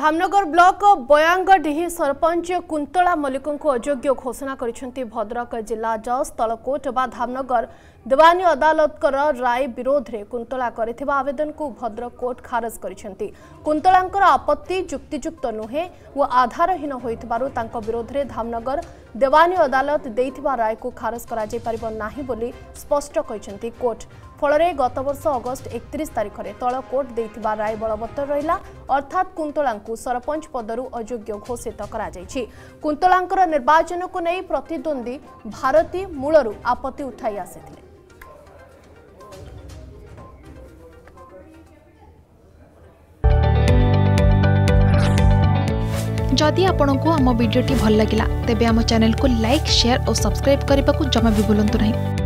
Dhamnagar block Bayangdihi sarpanch Kuntala Mallik को अयोग्य घोषणा करछंती। भद्रक जिला जज तलकोट बा धामनगर दीवानी अदालत कर राय विरोध रे कुंतला करिथिबा आवेदन को भद्रक कोर्ट खारिज करछंती। कुंतलांकर आपत्ति जुक्तियुक्त नुहे व आधारहीन होइतबारु तांको विरोध रे धामनगर दीवानी अदालत देइथिबा राय को खारिज करा जाय परिबो नाही बोली स्पष्ट कहिसंती कोर्ट। फलरे गत वर्ष अगस्ट 31 तारिख रे तलकोट देइथिबा राय बलवत्तर रहिला, अर्थात कुंतलांकु सरपंच पदरु अयोग्य घोषित करा जायछि। कुंतलांकर निर्वाचन को नै प्रतिद्वंदी भारती मूलरु आपत्ति उठाई आसेथिले। जदि आपंक आम भिडी भल लगा तेब चैनल को लाइक, शेयर और सब्सक्राइब करने को जमा भी भूलु नहीं।